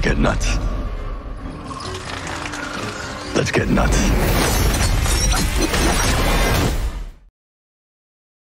to get nuts. Let's get nuts.